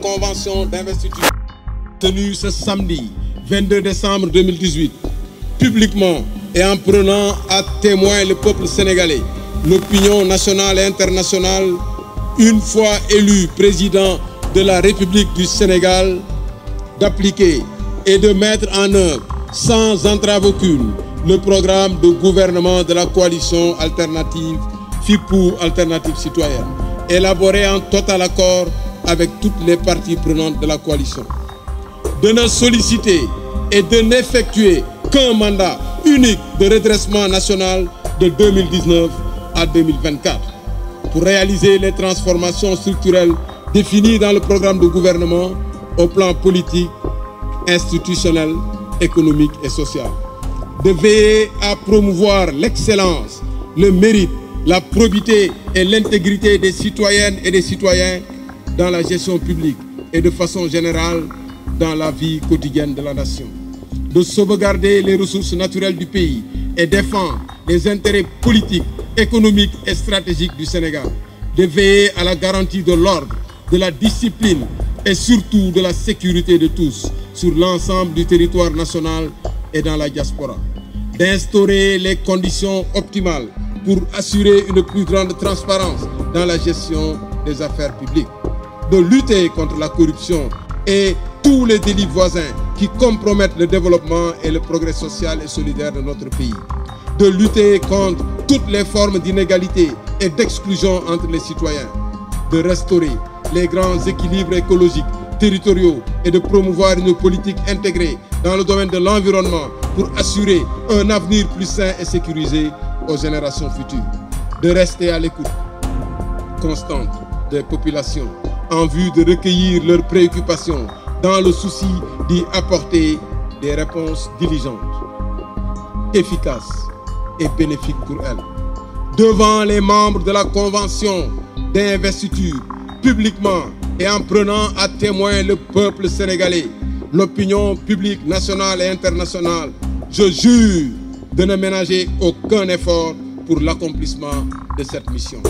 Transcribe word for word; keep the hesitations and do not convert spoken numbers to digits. convention d'investiture tenue ce samedi vingt-deux décembre deux mille dix-huit, publiquement et en prenant à témoin le peuple sénégalais, l'opinion nationale et internationale, une fois élu président de la République du Sénégal, d'appliquer et de mettre en œuvre sans entrave aucune le programme de gouvernement de la coalition alternative F I P U Alternative Citoyenne, élaboré en total accord avec toutes les parties prenantes de la coalition, de ne solliciter et de n'effectuer qu'un mandat unique de redressement national de deux mille dix-neuf à deux mille vingt-quatre pour réaliser les transformations structurelles définies dans le programme de gouvernement au plan politique, institutionnel, économique et social, de veiller à promouvoir l'excellence, le mérite, la probité et l'intégrité des citoyennes et des citoyens dans la gestion publique et de façon générale dans la vie quotidienne de la nation, de sauvegarder les ressources naturelles du pays et défendre les intérêts politiques, économiques et stratégiques du Sénégal, de veiller à la garantie de l'ordre, de la discipline et surtout de la sécurité de tous sur l'ensemble du territoire national et dans la diaspora, d'instaurer les conditions optimales pour assurer une plus grande transparence dans la gestion des affaires publiques, de lutter contre la corruption et tous les délits voisins qui compromettent le développement et le progrès social et solidaire de notre pays, de lutter contre toutes les formes d'inégalité et d'exclusion entre les citoyens, de restaurer les grands équilibres écologiques, territoriaux et de promouvoir une politique intégrée dans le domaine de l'environnement pour assurer un avenir plus sain et sécurisé aux générations futures, de rester à l'écoute constante des populations en vue de recueillir leurs préoccupations dans le souci d'y apporter des réponses diligentes, efficaces et bénéfiques pour elles. Devant les membres de la Convention d'investiture, publiquement et en prenant à témoin le peuple sénégalais, l'opinion publique nationale et internationale, je jure de ne ménager aucun effort pour l'accomplissement de cette mission.